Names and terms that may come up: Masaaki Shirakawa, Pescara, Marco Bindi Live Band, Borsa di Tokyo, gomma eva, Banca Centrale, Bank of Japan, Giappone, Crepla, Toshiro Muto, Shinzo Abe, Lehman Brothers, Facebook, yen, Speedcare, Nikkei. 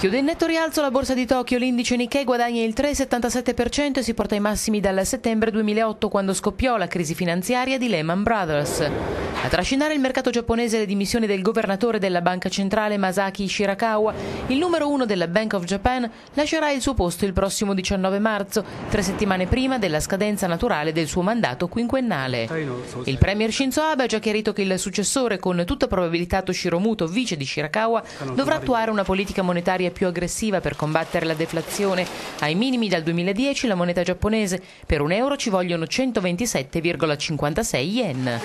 Chiude in netto rialzo la borsa di Tokyo, l'indice Nikkei guadagna il 3,77% e si porta ai massimi dal settembre 2008, quando scoppiò la crisi finanziaria di Lehman Brothers. A trascinare il mercato giapponese le dimissioni del governatore della Banca Centrale Masaaki Shirakawa, il numero 1 della Bank of Japan lascerà il suo posto il prossimo 19 marzo, 3 settimane prima della scadenza naturale del suo mandato quinquennale. Il premier Shinzo Abe ha già chiarito che il successore, con tutta probabilità Toshiro Muto, vice di Shirakawa, dovrà attuare una politica monetaria più aggressiva per combattere la deflazione. Ai minimi dal 2010 la moneta giapponese, per un euro ci vogliono 127,56 yen.